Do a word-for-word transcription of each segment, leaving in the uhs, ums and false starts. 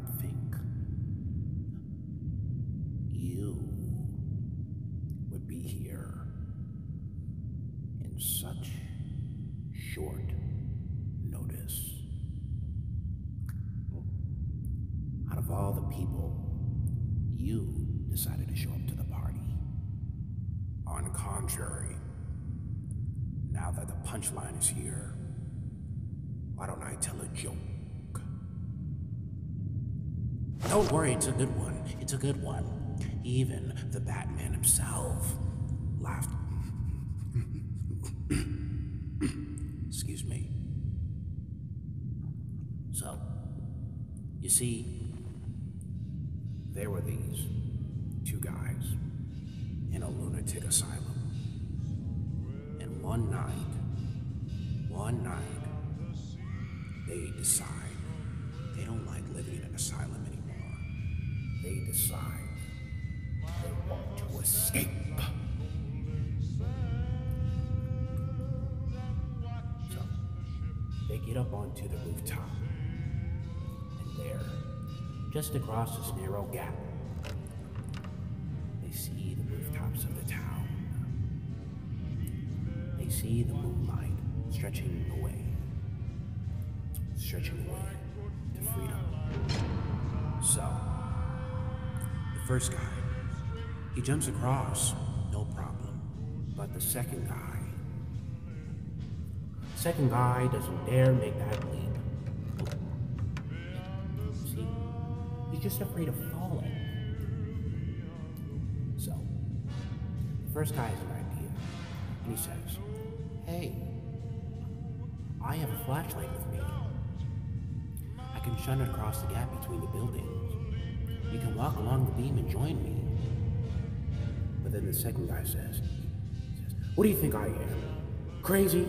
cannot think. You would be here in such short notice. Out of all the people, you decided to show up to the party. On the contrary, now that the punchline is here, why don't I tell a joke? Don't worry, it's a good one. It's a good one. Even the Batman himself laughed. Excuse me. So, you see, there were these two guys in a lunatic asylum. And one night, one night, they decide they don't like living in an asylum anymore. They decide they want to escape. So, they get up onto the rooftop. And there, just across this narrow gap, they see the rooftops of the town. They see the moonlight stretching away. Stretching away to freedom. So, the first guy, he jumps across, no problem. But the second guy, the second guy doesn't dare make that leap. See, he's just afraid of falling. So, the first guy has an idea, and he says, "Hey, I have a flashlight with me. I can shun it across the gap between the buildings. You can walk along the beam and join me." But then the second guy says, says, "What do you think I am? Crazy?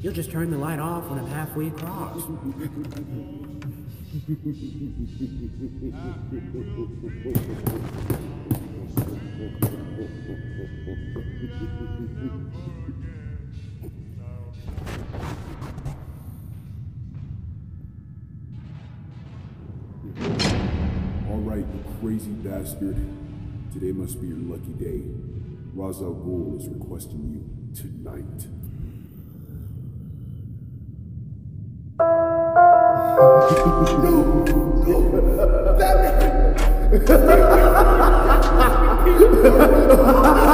You'll just turn the light off when I'm halfway across." "Crazy bastard, today must be your lucky day. Ra's al Ghul is requesting you tonight." No! No! Batman!